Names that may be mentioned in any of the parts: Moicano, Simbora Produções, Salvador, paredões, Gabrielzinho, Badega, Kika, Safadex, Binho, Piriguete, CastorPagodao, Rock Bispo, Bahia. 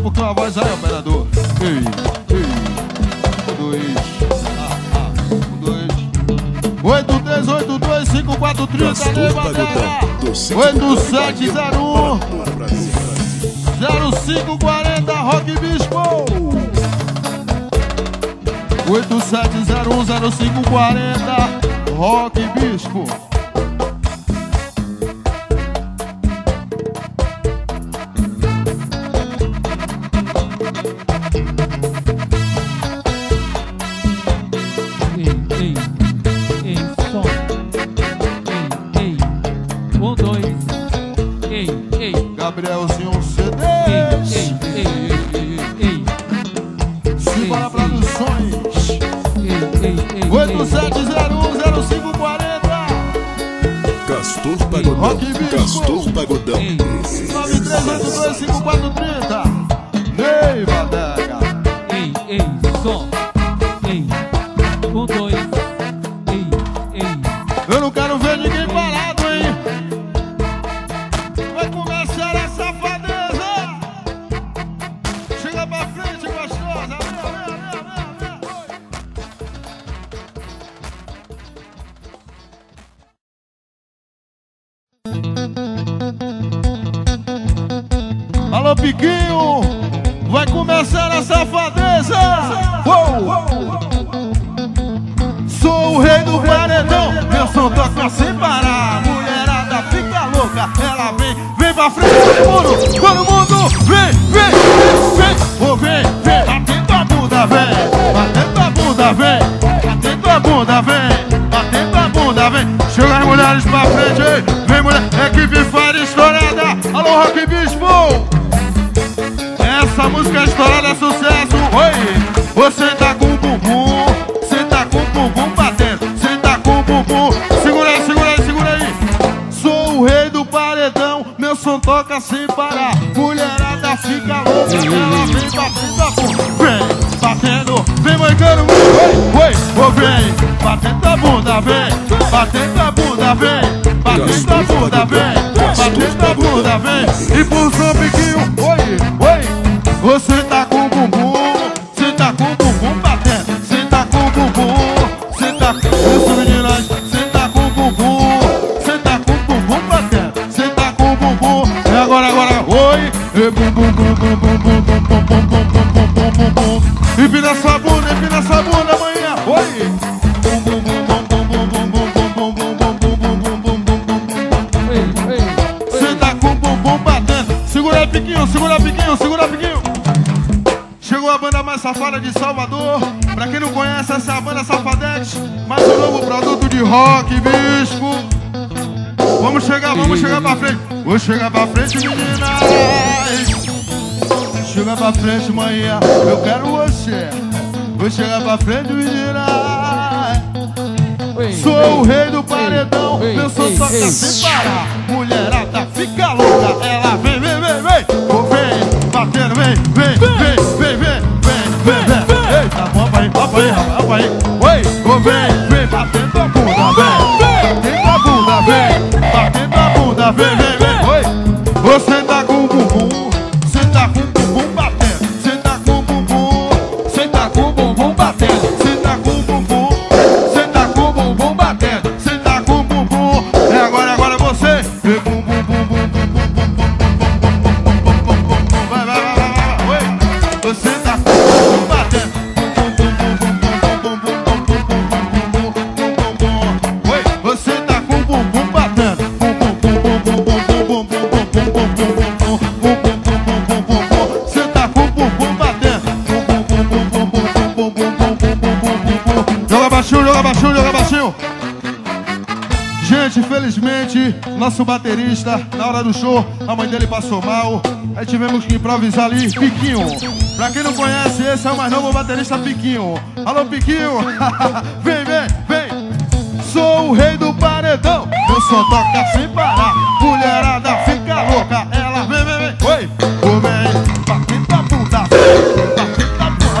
atenção porque uma voz vai, operador. Ei, ei, 8382543 8701 0540. Rock Bispo 8701 0540. Rock Bispo. Gabrielzinho CD. Simbora Produções 8701 0540. Castor Pagodão. Rock Bispo. Castor Pagodão 93825430. Ei, Badega. Som. Um, dois. Eu não quero ver ninguém parado. Alô, Piquinho, vai começar a safadeza. Sou o rei do paredão, meu som toca sem parar. Mulherada fica louca, ela vem pra frente do muro. Todo mundo vem, batendo tua bunda, vem, batendo tua bunda, vem, batendo tua bunda, vem, batendo tua bunda, vem. Chega as mulheres pra frente, vem mulher, é que vem fora estourada. Alô, Rock Bispo. Essa música estourada é sucesso. Oi, você tá com o bumbum, você tá com o bumbum batendo, você tá com o bumbum. Segura aí, segura aí, segura aí. Sou o rei do paredão, meu som toca sem parar. Mulherada fica louca, ela vem batendo a bunda. Vem batendo, vem Moicano. Oi, vem batendo a bunda, vem batendo a bunda, vem batendo a bunda, vem batendo a bunda, vem. E por São Piquinho, oi. Você tá com o bumbum, cê tá com o bumbum batendo, cê tá com o bumbum, cê tá com o meninas, cê tá com o bumbum, cê tá com o bumbum batendo, cê tá com o bumbum. E agora, oi, e bum bum bum bum bum bum bum bum bum bum bum bum bum. Empina sua bunda amanhã, oi. Bum bum bum bum bum bum bum bum bum bum bum bum. Cê tá com o bumbum batendo. Segura Piquinho, segura Piquinho, segura Piquinho. Chegou a banda mais safada de Salvador. Pra quem não conhece, essa é a banda Safadex, mais um novo produto de Rock Bispo. Vamos chegar pra frente. Vou chegar pra frente, meninas. Chega pra frente, manhã, eu quero você. Vou chegar pra frente, meninas. Sou o rei do paredão, meu som toca sem parar. Mulherada fica louca, ela vem batendo, vem. Eita, papai, oi, vem batendo a bunda, vem batendo a bunda, vem batendo a bunda, vem. Oi, você tá com o bumbum, você tá com o bumbum batendo, você tá com o bumbum, você tá com o bumbum batendo, você tá com o bumbum, você tá com o bumbum batendo, você tá com o bumbum. E agora você, vem bumbum, bumbum, bumbum. Você tá com o bumbum batendo. Oi, você tá com o bumbum batendo. Você tá com o bumbum batendo. Joga baixinho, joga baixinho, joga baixinho. Gente, infelizmente, nosso baterista, na hora do show, a mãe dele passou mal. Aí tivemos que improvisar ali, Piquinho. Pra quem não conhece, esse é o mais novo baterista, Piquinho. Alô, Piquinho. Vem. Sou o rei do paredão, eu só toca sem parar. Mulherada fica louca, ela vem. Oi, vem, batendo a bunda, batendo a bunda,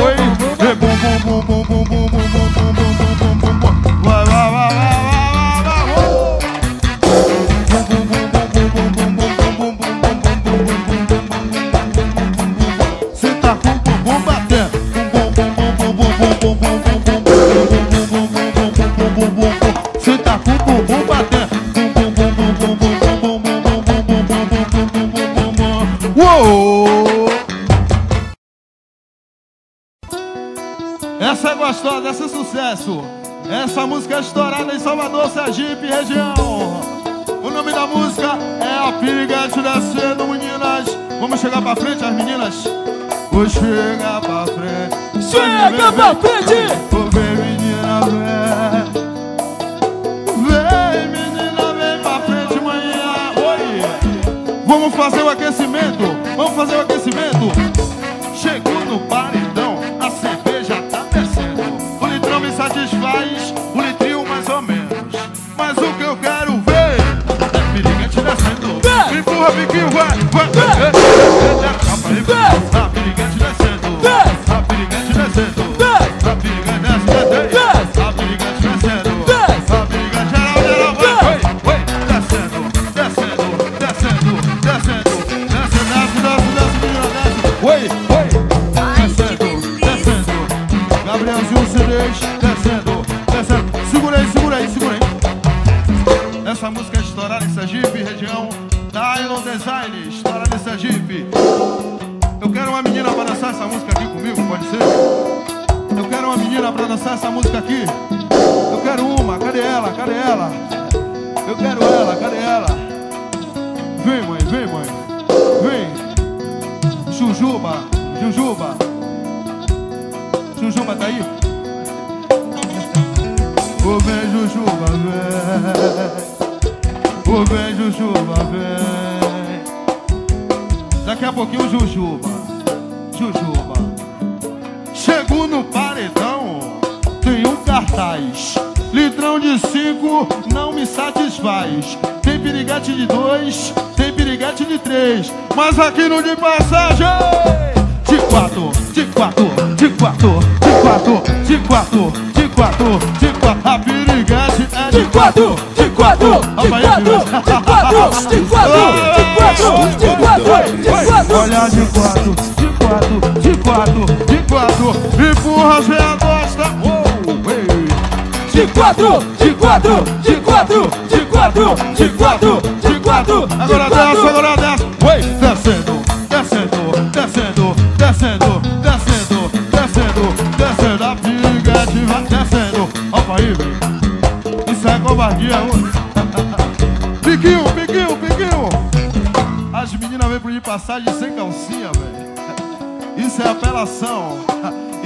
oi. Vem bum bum bum bum bum bum bum bum bum bum. Vai vai vai vai. Cê tá com bumbum batendo. Bum bum bum bum bum bum bum bum bum bum. Cê tá com bumbum batendo. Essa é gostosa, essa é sucesso. Essa música é estourada em Salvador, Sergipe, região. O nome da música é A Piriguete Descendo, meninas. Vamos chegar pra frente, as meninas? Vou chegar pra frente. Chega pra frente! Vou ver, menina, vem. Vem, menina, vem pra frente amanhã. Oi! Vamos fazer o aquecimento. Vamos fazer o aquecimento. Chegou no paredão, a cerveja tá descendo. O litrão me satisfaz, o litrinho mais ou menos. Mas o que eu quero ver é piriguete descendo. Empurra, biquinho, vai, vai. A piriguete descendo. A piriguete descendo. A piriguete descendo. A piriguete descendo. A piriguete geral, geral, vai, vai. Descendo, descendo, descendo, descendo. Oi, oi, descendo, descendo. Gabrielzinho, CDs, descendo, descendo. Segura aí, segura aí, segura aí. Essa música é estourada em Sergipe, região da Island Design, estourada em Sergipe. Eu quero uma menina pra dançar essa música aqui comigo, pode ser? Eu quero uma menina pra dançar essa música aqui. Eu quero uma, cadê ela, cadê ela? Eu quero ela, cadê ela? Vem, mãe, vem, mãe. Vem. Jujuba, Jujuba. Jujuba tá aí? Ô vem Jujuba, vem. Ô vem Jujuba, vem. Daqui a pouquinho Jujuba, Jujuba. Chegou no paredão, tem um cartaz. Litrão de 5 não me satisfaz. Tem piriguete de 2, tem piriguete de 3, mas aqui no de passagem de 4, de 4, de 4, de 4, de 4, de 4, de 4. A piriguete é de 4, de 4, de 4, de 4, de 4, de 4, de 4, de 4. Olha de 4, de 4, de 4, de 4. Empurra, cê gosta. De 4, de 4, de 4, de 4, de 4, de 4. Agora desce, agora desce. Oi, descendo, descendo, descendo, descendo, descendo, descendo, descendo. A piriguete vai descendo. Opa aí, velho. Isso é covardia, ô. Piquinho, piquinho, piquinho. As meninas vêm por de passagem sem calcinha, velho. Isso é apelação.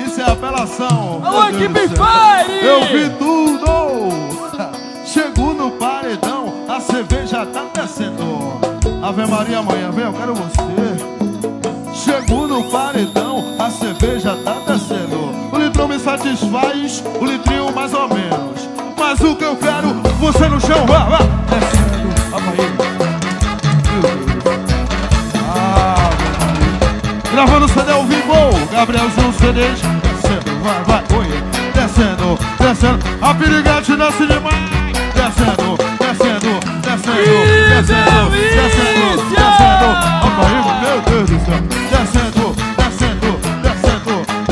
Isso é apelação. Alô, que me faz! Eu vi tudo! Chego no paredão, a cerveja tá descendo. Ave Maria, amanhã vem, eu quero você. Chego no paredão, a cerveja tá descendo. O litrão me satisfaz, o litrinho mais ou menos. Mas o que eu quero, você no chão, vá, vá! Descendo, amanhã. Gravando CD ao vivo, Gabrielzinho CDs. Descendo, vai, vai, oi. Descendo, descendo. A piriguete nasce demais. Descendo, descendo, descendo. Descendo, descendo, descendo. Opa aí, meu Deus do céu. Descendo,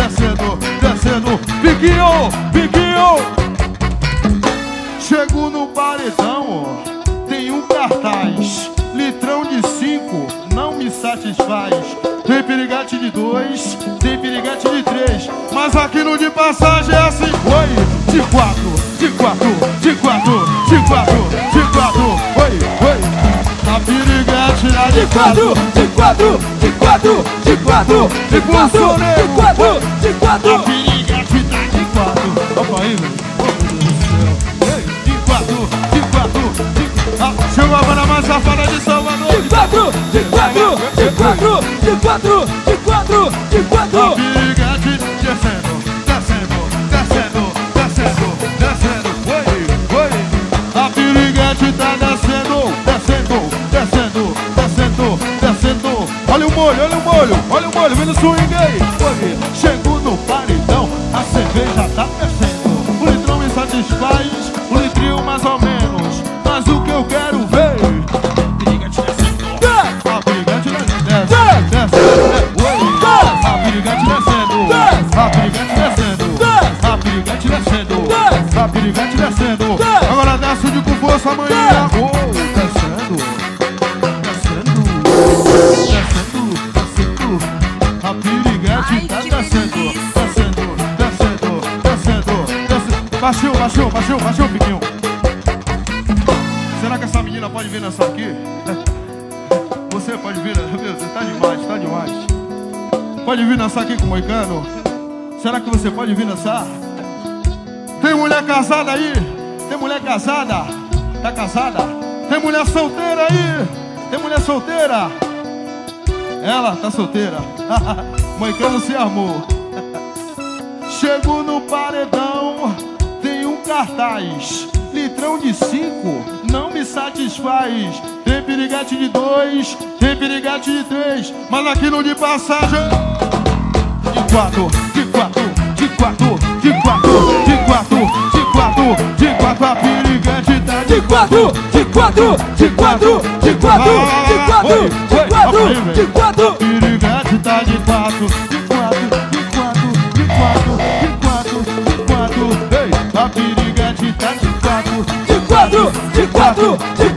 descendo, descendo, descendo, descendo. Piquinho, piquinho. Chego no paredão, tem um cartaz. Litrão de 5 não me satisfaz. Tem piriguete de 2, tem piriguete de 3, mas aqui no de passagem é assim. Oi, de 4, de 4, de 4, de 4, de 4. Oi, oi. A piriguete é de 4, de 4, de 4, de 4, de 4, de 4, de 4. A piriguete tá de 4. Opa aí, velho. De 4, de 4, de 4. Chegou a banda mais safada de Salvador. De 4, de 4, de 4, de 4, de 4, de 4. A piriguete descendo, descendo, descendo, descendo, descendo. Oi, oi. A piriguete tá descendo, descendo, descendo, descendo, descendo. Olha o molho, olha o molho, olha o molho. Vem no swing aí. Oi. Baixou, baixou, baixou, baixou, Biquinho. Será que essa menina pode vir nessa aqui? Você pode vir, meu, você tá demais, tá demais. Pode vir dançar aqui com o Moicano? Será que você pode vir dançar? Tem mulher casada aí? Tem mulher casada? Tá casada? Tem mulher solteira aí? Tem mulher solteira? Ela tá solteira. Moicano se armou. Chego no paredão, tem um cartaz. Litrão de 5, não me satisfaz. Tem piriguete de 2, tem piriguete de 3, mas aquilo de passagem. De 4, de 4, de 4, de 4, de 4, de 4, de 4, a piriguete tá de 4, de 4, de 4, de 4, de 4, de 4, de 4, a piriguete tá de 4, de 4, de 4, de 4, de 4, de 4, a piriguete tá de 4. De 4, de 4, de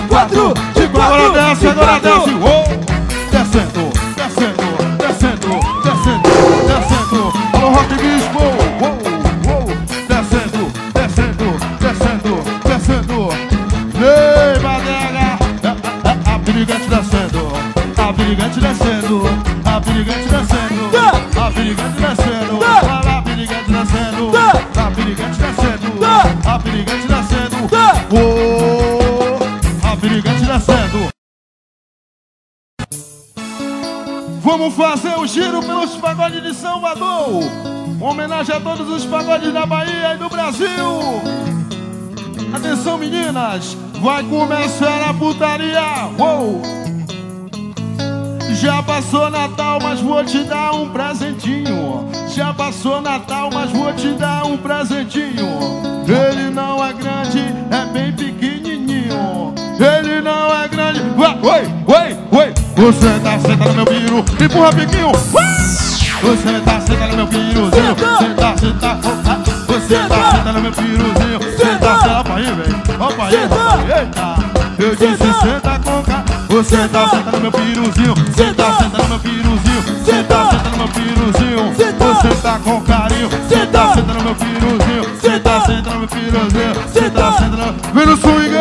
4, de 4. Agora desce, agora desce. Descendo, descendo, descendo, descendo, descendo. Alô, Rock Bispo. Descendo, descendo, descendo, descendo. Ei, Badega. A brigante descendo, a brigante descendo, a brigante descendo, a brigante descendo, a brigante descendo, a brigante descendo, a brigante descendo. A brigante descendo. Vamos fazer o giro pelos pagodes de Salvador. Uma homenagem a todos os pagodes da Bahia e do Brasil. Atenção, meninas, vai começar a putaria. Já passou Natal, mas vou te dar um presentinho. Já passou Natal, mas vou te dar um presentinho. Ele não é grande, é bem pequenininho. Ele não é grande. Oi, oi, oi. Você tá sentado no meu piro, empurra biquinho. Você tá sentado no meu piruzinho. Você tá sentado. Você tá sentado no meu piruzinho. Você tá sentado. Opa aí, velho. Opa aí. Eita. Eu disse senta com cá. Você tá sentado no meu piruzinho. Você tá sentado no meu piruzinho. Você tá sentado no meu piruzinho. Você tá com carinho. Você tá sentado no meu piruzinho. Você tá sentado no meu piruzinho. Você tá sentado. Vem no swing.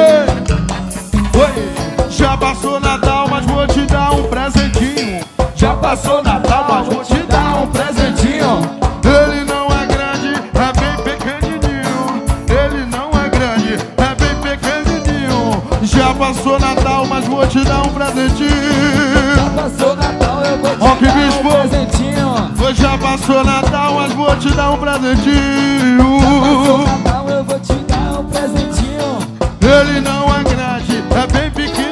Oi. Já passou Natal, mas vou te dar um presentinho. Já passou Natal, mas vou te dar um presentinho. Ele não é grande, é bem pequenininho. Ele não é grande, é bem pequenininho. Já passou Natal, mas vou te dar um presentinho. Já passou Natal, eu vou te dar um presentinho. Já passou Natal, mas vou te dar um presentinho. Já passou Natal, eu vou te dar um presentinho. Ele não é grande, é bem pequenininho.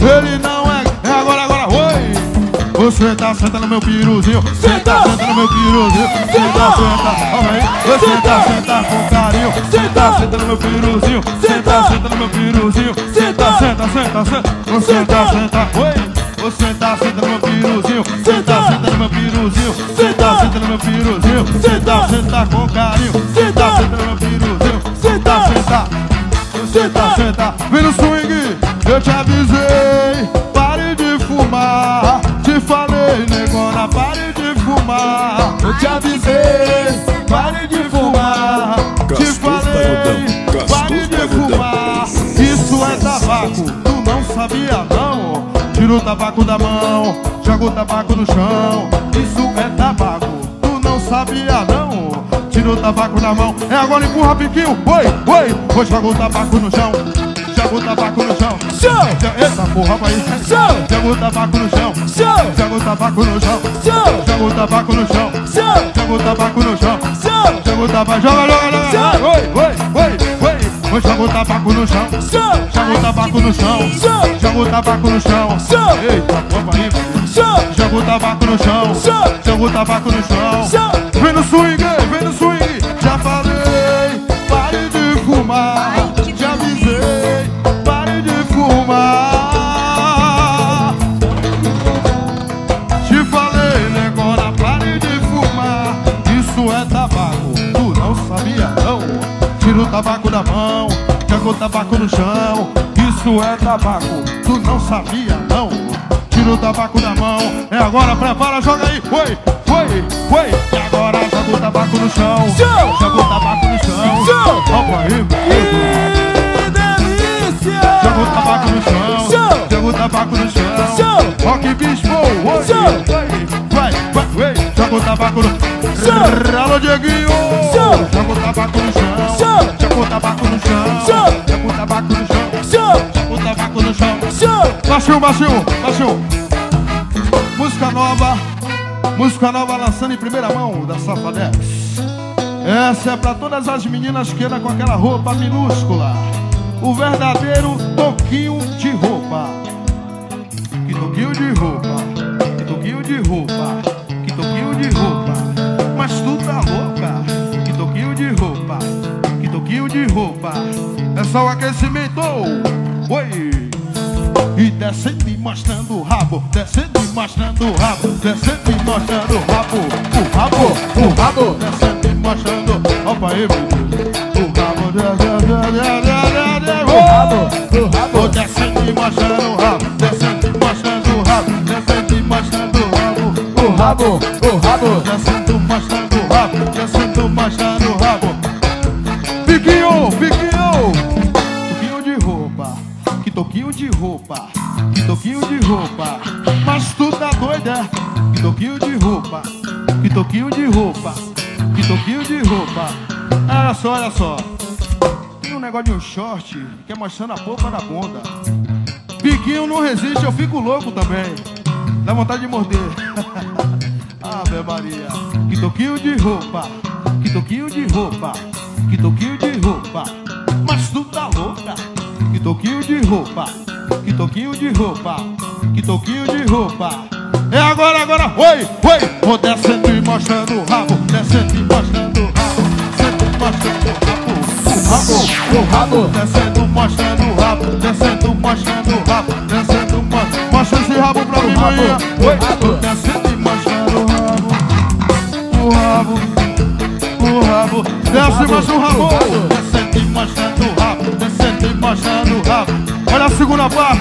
Ele não é... Agora, agora, oi! Você tá sentado no meu piruzinho. Você tá sentado no meu piruzinho. Você tá sentado... Você tá sentado com carinho. Você tá sentado no meu piruzinho. Você tá sentado no meu piruzinho. Você tá sentado, sentado, sentado. Você tá sentado, oi! Você tá sentado no meu piruzinho. Você tá sentado no meu piruzinho. Você tá sentado no meu piruzinho. Você tá sentado com carinho. Você tá sentado no meu piruzinho. Você tá sentado. Você tá sentado. Vem no swing. Eu te avisei, pare de fumar. Te falei, negona, pare de fumar. Eu te avisei, pare de fumar. Te falei, pare de fumar. Isso é tabaco, tu não sabia não. Tira o tabaco da mão, joga o tabaco no chão. Isso é tabaco, tu não sabia não. Tira o tabaco da mão, é agora empurra biquinho. Oi, oi, oi, joga o tabaco no chão. Joga o tabaco no chão. Eita porra, vai. Joga o tabaco no chão. Joga o tabaco no chão. Joga o tabaco no chão. Joga o tabaco no chão. Joga o tabaco, joga, joga, joga. Oi, oi, oi. Joga o tabaco no chão, joga o tabaco no chão, joga o tabaco no chão. Eita, opa aí, joga o tabaco no chão, joga o tabaco no chão. Vem no swing, já falei, pare de fumar, já avisei, pare de fumar. Te falei, negona, pare de fumar. Isso é tabaco, tu não sabia não. Tira o tabaco da mão, joga o tabaco no chão. Isso é tabaco, tu não sabia não. Tira o tabaco da mão, é agora, prepara, joga aí. Foi, foi, foi. E agora joga o tabaco. tabaco no chão, joga o tabaco no chão, opa aí, que delícia! Joga o tabaco no chão, joga o tabaco no chão, Rock Bispo, vai, vai, vai, joga o tabaco no chão, alô Dieguinho, joga o tabaco no chão, joga o tabaco no chão, joga o tabaco no chão, joga o tabaco no chão, baixinho, baixinho, baixinho. Música nova lançando em primeira mão da Safadex. Essa é pra todas as meninas que andam com aquela roupa minúscula. O verdadeiro toquinho de roupa. Que toquinho de roupa, que toquinho de roupa, que toquinho de roupa. Mas tu tá louca. Que toquinho de roupa, que toquinho de roupa. É só o aquecimento. Oi. E descendo e mostrando o rabo, descendo e mostrando o rabo, descendo e mostrando o rabo, o rabo, o rabo, descendo e mostrando, opa aí, o rabo, o rabo, descendo e mostrando o rabo, descendo e mostrando o rabo, descendo e mostrando o rabo, o rabo, descendo mostrando o rabo, descendo mostrando o rabo. Fiquinho, fiquinho. Toquinho de roupa, que toquinho de roupa, mas tu tá doida. Que toquinho de roupa, que toquinho de roupa, que toquinho de roupa. Olha só, olha só. Tem um negócio de um short que é mostrando a polpa da bunda. Piquinho não resiste, eu fico louco também. Dá vontade de morder. Ave Maria. Que toquinho de roupa, que toquinho de roupa, que toquinho de roupa, mas tu tá louca. Que toquinho de roupa, que toquinho de roupa, que toquinho de roupa. É agora, agora, oi, oi. Vou descendo e mostrando o rabo, descendo e mostrando o rabo, descendo e mostrando o rabo, o rabo, descendo mostrando o rabo, descendo mostrando o rabo, descendo mostrando. Mostra esse rabo pra mim, manhã. Oi, vou descendo e mostrando o rabo, o rabo, o rabo. Desce e mostra o rabo, descendo e mostrando o rabo, descendo e mostrando. Olha a segunda parte,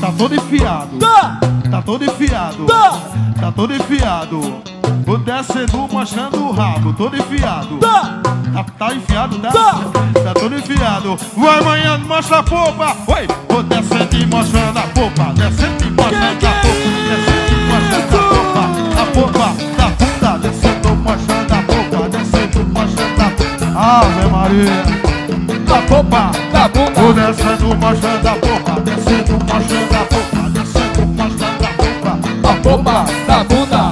tá todo enfiado, tá todo enfiado, tá todo enfiado. Vou descendo mostrando o rabo, todo enfiado, tá enfiado, tá todo enfiado. Vai manhã, mostra a popa, oi. Vou descendo mostrando a popa, descendo mostrando a popa, descendo mostrando a popa, a popa da bunda, descendo mostrando a popa, descendo mostrando a popa. Ave Maria. Da popa, da boca. Vou descendo mostrando a popa, descendo mostrando a popa, descendo mostrando a popa. Da popa, da bunda.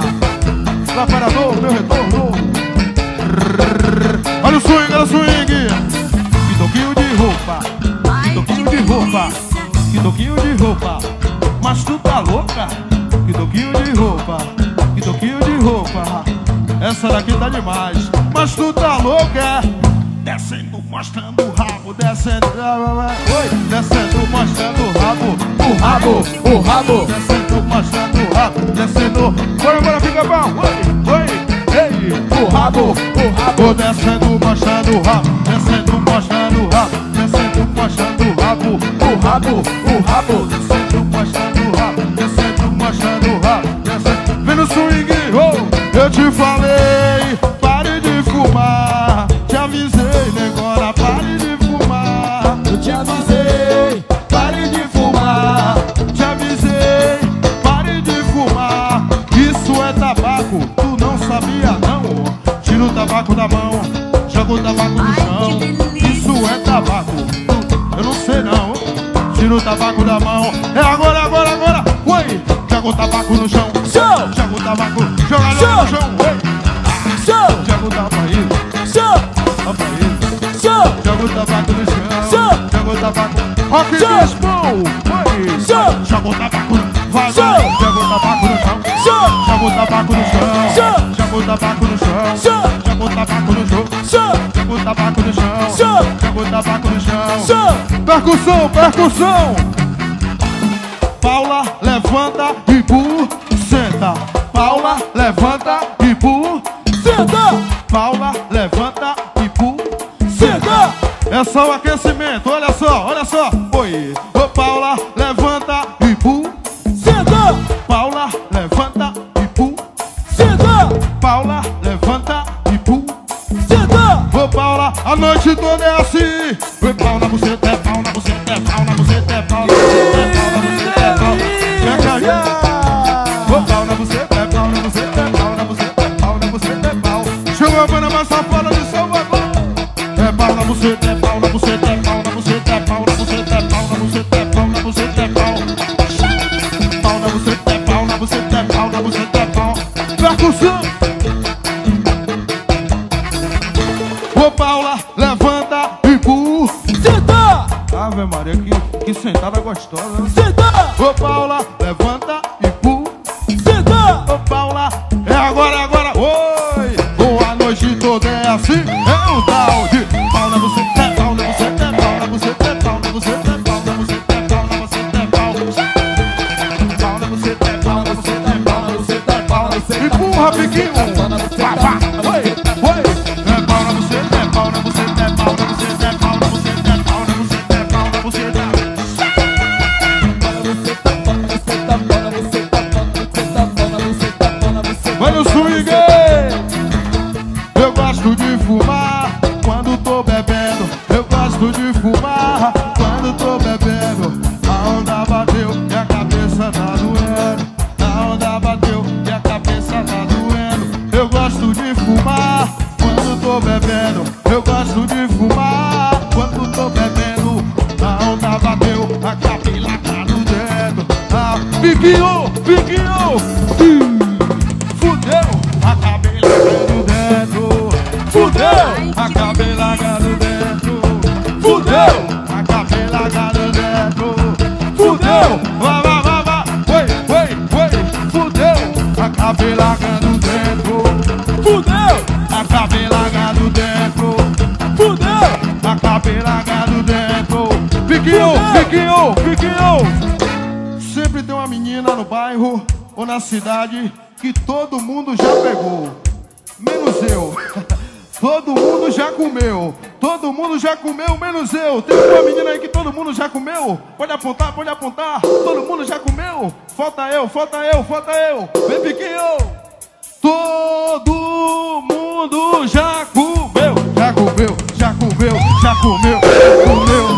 Trabalhador, meu retorno. Olha o swing, olha o swing. Que toquinho de roupa, que toquinho de roupa, que toquinho de roupa, mas tu tá louca. Que toquinho de roupa, que toquinho de roupa, essa daqui tá demais, mas tu tá louca. Descendo, mostrando o rabo, descendo, oi, descendo, mostrando o rabo, o rabo, o rabo, descendo, mostrando o rabo, descendo, bora, bora, fica bom, oi, oi, ei, o rabo, descendo, mostrando o rabo, descendo, mostrando o rabo, descendo, mostrando o rabo, o rabo, o rabo, descendo, mostrando o rabo, descendo, mostrando o rabo, descendo, vem no swing, oh, eu te falei, pare de fumar, te avisei. Te avisei, pare de fumar. Te avisei, pare de fumar. Isso é tabaco, tu não sabia não. Tira o tabaco da mão, joga o tabaco no chão. Isso é tabaco, eu não sei não. Tira o tabaco da mão, é agora, agora, agora. Oi, joga o tabaco no chão. Joga o tabaco, joga no chão. Oi, joga o tabaco aí. Joga o tabaco no chão. Rock Bispo, oi. Joga o tabaco no vaso, joga o tabaco no chão, joga o tabaco no chão, joga o tabaco no chão, joga o tabaco no chão, joga o tabaco no chão, joga o tabaco no chão. Percussão, percussão. Paula levanta e bu senta. Paula levanta e bu senta. Paula levanta e bu senta. É só o aquecimento, olha só, olha só. Oi, ô Paula, levanta e bu senta. Paula, levanta e bu senta. Paula, levanta e pum. Ô Paula, a noite toda é assim. Oi Paula, você é Paula, você é Paula, você é Paula, você é Paula, você é Paula, você é Paula. Ô Paula, você é Paula, você é Paula, você é Paula, você é Paula. Chama a banda mais safada de Salvador. É Paula, você é Paula, você é Paula, você é Paula, você é Paula, você é Paula, você é Paula. Paula, você é Paula, você é Paula, você é Paula. Percussão. Paula, levanta e burro. Senta! Ave Maria, que sentada gostosa. Senta! Ô Paula, levanta e burro. Senta! Ô Paula, é agora, é agora. Oi! Boa noite toda é assim. É um tal de Paula, você é Paula, você é Paula, você é Paula, você é Paula, você é Paula, você é Paula. Paula, você é Paula, você é Paula, você é Paula, você é Paula. Empurra, piquinho. Cidade que todo mundo já pegou, menos eu. Todo mundo já comeu. Todo mundo já comeu, menos eu. Tem uma menina aí que todo mundo já comeu. Pode apontar, pode apontar. Todo mundo já comeu. Falta eu, falta eu, falta eu. Vem Piquinho. Todo mundo já comeu. Já comeu, já comeu, já comeu,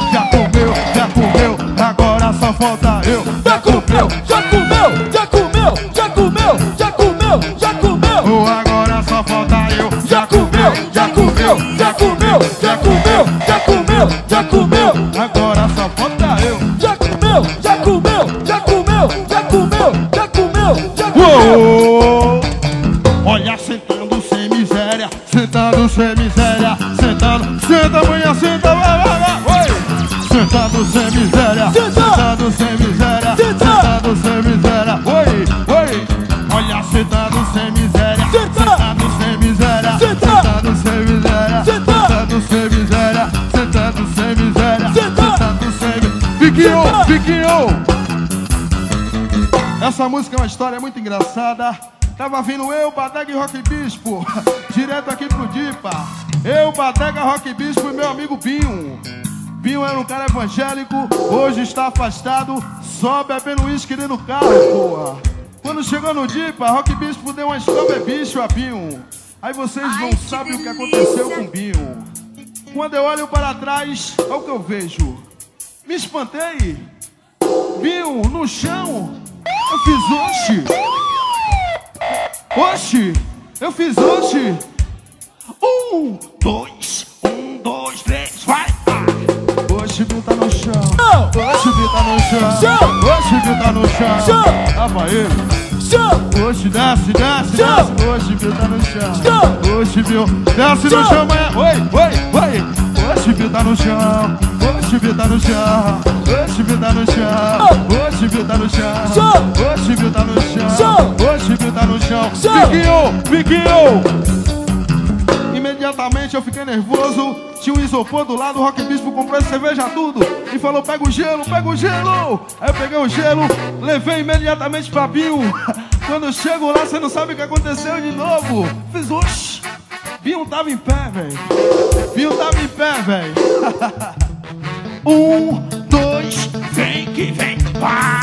já comeu, já comeu, já comeu. Agora só falta eu. Já comeu, já comeu, já comeu. Já comeu, já comeu, já comeu. Oh, agora só falta eu. Já comeu, já comeu, já comeu, já comeu, já comeu, já comeu. Agora só falta eu. Já comeu, já comeu, já comeu, já comeu, já comeu, já comeu. Olha, sentando sem miséria, sentando sem miséria, sentando, senta manhã, senta, vai, vai, vai. Sentado sem miséria, sentado sem miséria, sentado sem miséria. Olha, sentado sem miséria, sentado sem miséria, sentado sem miséria, sentado sem miséria, sentado sem miséria, sentado sem. Fiquinho, fiquinho. Essa música é uma história muito engraçada. Tava vindo eu, Badega e Rock Bispo, direto aqui pro Dipa. Eu, Badega, Rock Bispo e meu amigo Binho. Binho era um cara evangélico, hoje está afastado, só bebendo uísque dentro do carro, porra. Quando chegou no Dipa, Rock Bispo deu uma estopa bicho a Binho. Aí vocês não sabem o que aconteceu com Binho. Quando eu olho para trás, olha o que eu vejo. Me espantei. Binho no chão. Eu fiz oxe. Oxe, eu fiz oxe. 1, 2, 1, 2, 3, vai! Oxe, Binho tá no chão. Oxe, Binho tá no chão. Oxe, Binho tá no chão. Tava ele. Oxe, desce, desce, desce. Oxe, Binho tá no chão. Oxe, Binho, desce no chão, mas... Oi, oi, oi. Oxe, Binho tá no chão. Oxe, Binho tá no chão. Oxe, Binho tá no chão. Oxe, Binho tá no chão. Oxe, Binho tá no chão. Oxe, Binho tá no chão. Piquinho, piquinho. Imediatamente eu fiquei nervoso. Tinha um isopor do lado, o Rock Bispo comprou cerveja tudo e falou, pega o gelo, pega o gelo. Aí eu peguei o gelo, levei imediatamente pra Binho. Quando eu chego lá, você não sabe o que aconteceu de novo. Fiz oxi. Binho tava em pé, velho. Binho tava em pé, velho. 1, 2, vem que vem, pá.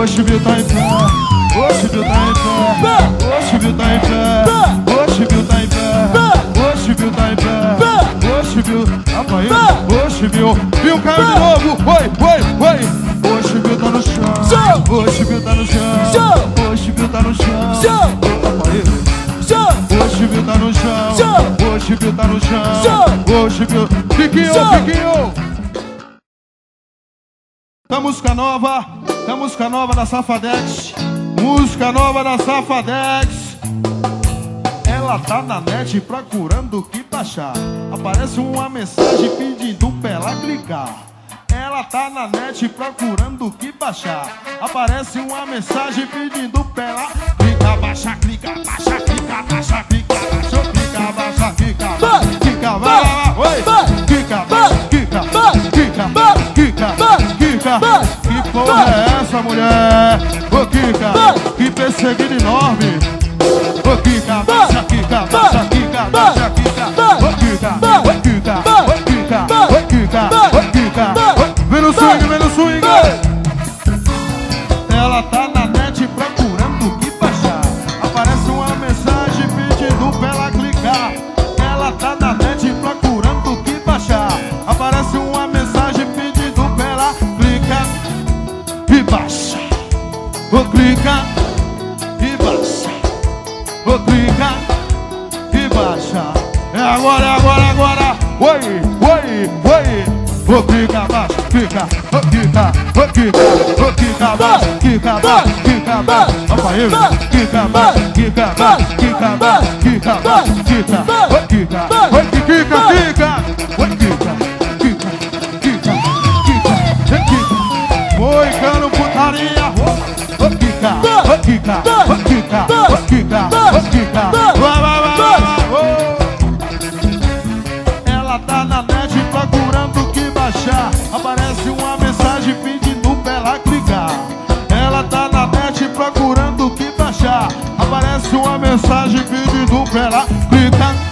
Oxe, Binho tá em pé. Oxe, Binho tá em pé. Oxe, Binho tá em pé. caiu de novo. Oi, oi, oi. Vou te botar no chão, vou te botar no chão, vou te botar no chão, vou te botar no chão, vou te botar no chão, vou te botar no chão. Piquinho. Tá música nova, tá música nova da Safadex. Música nova da Safadex. Ela tá na net procurando o que baixar. Aparece uma mensagem pedindo pra ela clicar. Ela tá na net procurando o que baixar. Aparece uma mensagem pedindo pra ela clicar, baixar, clicar, baixar, clicar, baixar, clicar, baixar, clicar, baixar, clicar, baixar, clicar, baixar, clicar, baixar, clicar, baixar, clicar, baixar, clicar, baixar. Que porra é essa, mulher? Ô Kika, que perseguida enorme. Ô Kika, baixa, Kika, baixa, Kika, baixa, Kika. Ô Kika, ô Kika, ô Kika, ô Kika, ô Kika. Vem no swing, vem no swing. Ela tá na net procurando o que baixar. Aparece uma mensagem pedindo pra ela clicar. Ela tá na net procurando o que baixar. Aparece uma mensagem pedindo e baixa, vou clicar e baixa, vou clicar e baixa. É agora, é agora, é agora. Oi, oi, oi. Vou clicar, baixa, clica, vou clicar, vou clicar, vou clicar, baixa, clica, baixa, clica, baixa. Aparelho, clica, baixa, clica, baixa, clica, baixa, clica, baixa, clica, vou clicar, vou clicar, clica, vou clicar. Moicano putaria, ô Kika, ô Kika, ô Kika, ô Kika, ô Kika. Ela tá na net procurando o que baixar. Aparece uma mensagem pedindo pra ela clicar. Ela tá na net procurando o que baixar. Aparece uma mensagem pedindo pra ela clicar.